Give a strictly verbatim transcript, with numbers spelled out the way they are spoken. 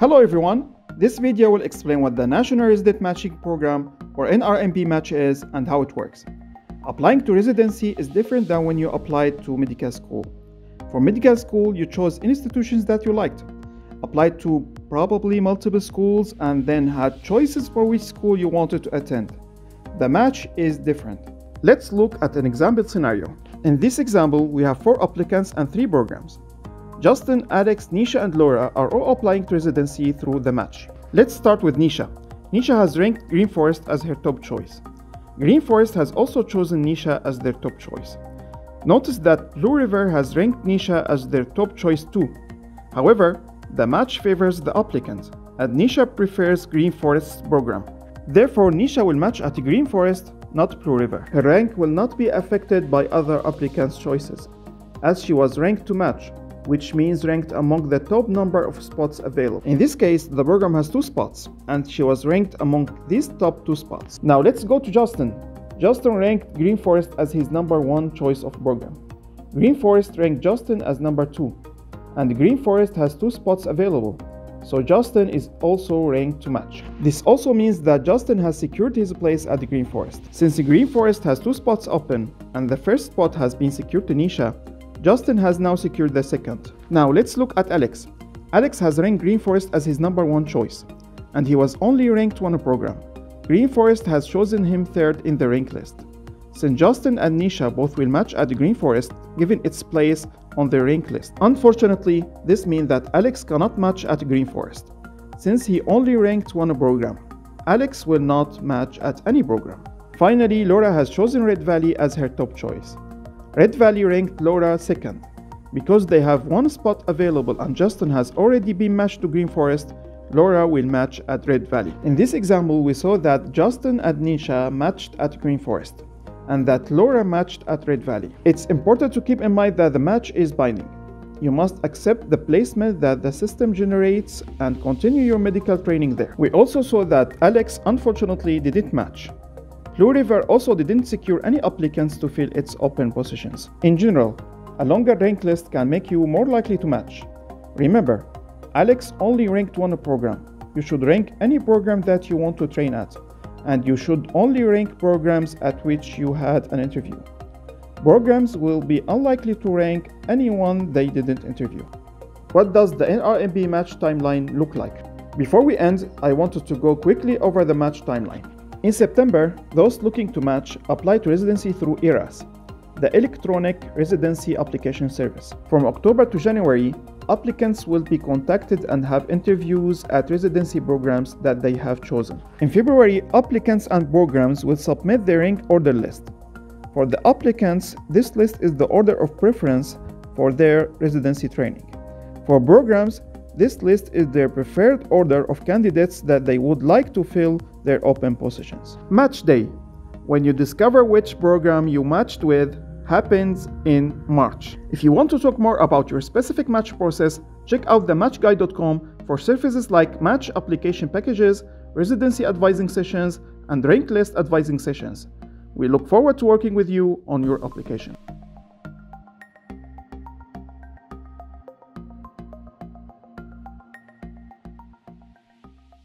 Hello everyone, this video will explain what the National Resident Matching Program or N R M P match is and how it works. Applying to residency is different than when you applied to medical school. For medical school, you chose institutions that you liked, applied to probably multiple schools, and then had choices for which school you wanted to attend. The match is different. Let's look at an example scenario. In this example, we have four applicants and three programs. Justin, Alex, Nisha and Laura are all applying to residency through the match. Let's start with Nisha. Nisha has ranked Green Forest as her top choice. Green Forest has also chosen Nisha as their top choice. Notice that Blue River has ranked Nisha as their top choice too. However, the match favors the applicant, and Nisha prefers Green Forest's program. Therefore, Nisha will match at Green Forest, not Blue River. Her rank will not be affected by other applicants' choices, as she was ranked to match, which means ranked among the top number of spots available. In this case, the program has two spots, and she was ranked among these top two spots. Now let's go to Justin. Justin ranked Green Forest as his number one choice of program. Green Forest ranked Justin as number two, and Green Forest has two spots available, so Justin is also ranked to match. This also means that Justin has secured his place at the Green Forest. Since the Green Forest has two spots open, and the first spot has been secured to Nisha, Justin has now secured the second. Now let's look at Alex. Alex has ranked Green Forest as his number one choice, and he was only ranked one program. Green Forest has chosen him third in the rank list. Since Justin and Nisha both will match at the Green Forest, given its place on the rank list. Unfortunately, this means that Alex cannot match at Green Forest, since he only ranked one program. Alex will not match at any program. Finally, Laura has chosen Red Valley as her top choice. Red Valley ranked Laura second. Because they have one spot available and Justin has already been matched to Green Forest, Laura will match at Red Valley. In this example, we saw that Justin and Nisha matched at Green Forest, and that Laura matched at Red Valley. It's important to keep in mind that the match is binding. You must accept the placement that the system generates and continue your medical training there. We also saw that Alex unfortunately didn't match. Blue River also didn't secure any applicants to fill its open positions. In general, a longer rank list can make you more likely to match. Remember, Alex only ranked one program. You should rank any program that you want to train at, and you should only rank programs at which you had an interview. Programs will be unlikely to rank anyone they didn't interview. What does the N R M P match timeline look like? Before we end, I wanted to go quickly over the match timeline. In September, those looking to match apply to residency through E R A S, the Electronic Residency Application Service. From October to January, applicants will be contacted and have interviews at residency programs that they have chosen. In February, applicants and programs will submit their rank order list. For the applicants, this list is the order of preference for their residency training. For programs, this list is their preferred order of candidates that they would like to fill their open positions. Match day, when you discover which program you matched with, happens in March. If you want to talk more about your specific match process, check out the match guide dot com for services like match application packages, residency advising sessions, and rank list advising sessions. We look forward to working with you on your application.